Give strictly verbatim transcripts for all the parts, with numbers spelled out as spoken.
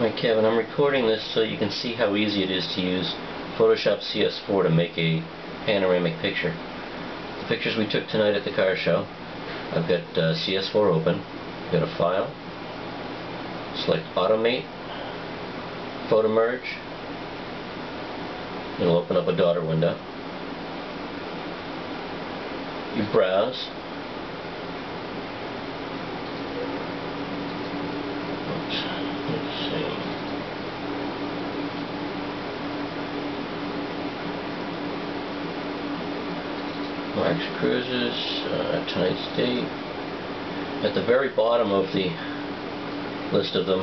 Alright, Kevin, I'm recording this so you can see how easy it is to use Photoshop C S four to make a panoramic picture. The pictures we took tonight at the car show, I've got uh, C S four open. I've got a file, select Automate, Photo Merge. It'll open up a daughter window. You browse. Max Cruises, uh, tonight's date. At the very bottom of the list of them,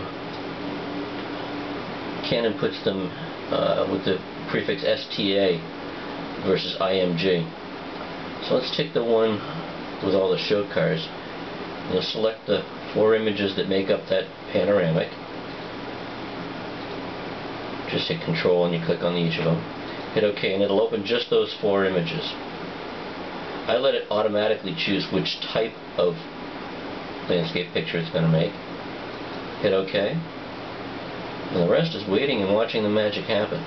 Canon puts them uh, with the prefix S T A versus I M G. So let's take the one with all the show cars. You'll select the four images that make up that panoramic. Just hit Control and you click on each of them. Hit OK and it'll open just those four images. I let it automatically choose which type of landscape picture it's going to make. Hit OK. And the rest is waiting and watching the magic happen.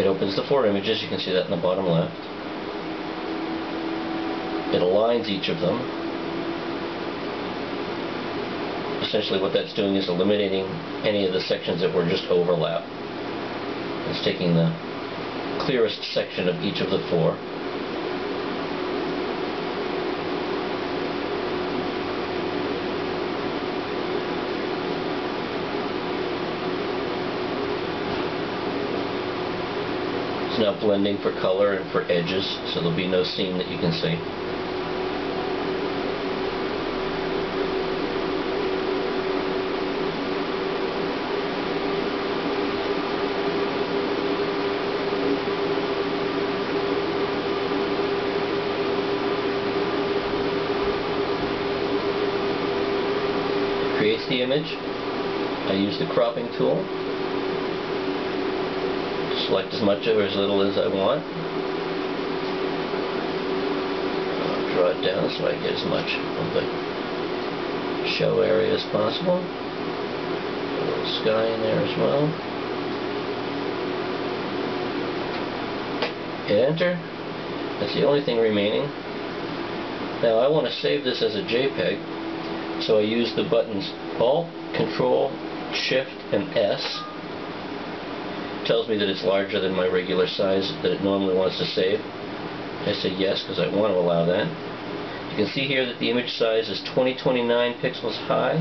It opens the four images. You can see that in the bottom left. It aligns each of them. Essentially what that's doing is eliminating any of the sections that were just overlapped. It's taking the clearest section of each of the four. It's now blending for color and for edges, so there'll be no seam that you can see. Creates the image. I use the cropping tool. Select as much or as little as I want. I'll draw it down so I get as much of the show area as possible. A little sky in there as well. Hit Enter. That's the only thing remaining. Now I want to save this as a JPEG. So I use the buttons Alt, Control, Shift, and S. It tells me that it's larger than my regular size that it normally wants to save. I say yes because I want to allow that. You can see here that the image size is twenty twenty-nine pixels high,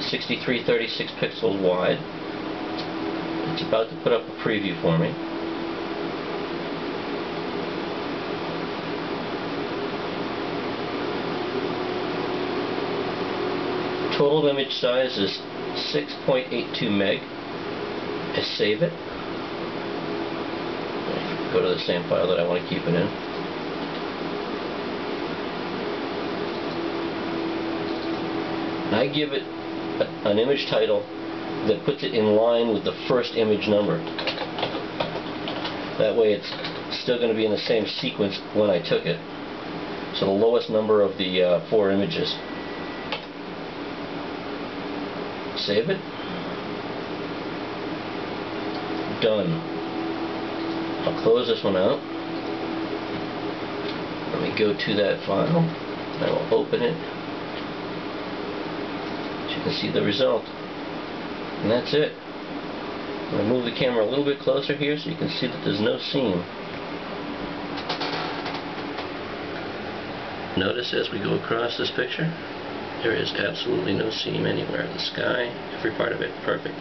sixty-three thirty-six pixels wide. It's about to put up a preview for me. Total image size is six point eight two meg. I save it. I go to the same file that I want to keep it in. And I give it a, an image title that puts it in line with the first image number. That way it's still going to be in the same sequence when I took it. So the lowest number of the uh, four images. Save it. Done. I'll close this one out. Let me go to that file. I will open it. So you can see the result. And that's it. I'm going to move the camera a little bit closer here so you can see that there's no seam. Notice as we go across this picture, there is absolutely no seam anywhere. The sky, every part of it, perfect.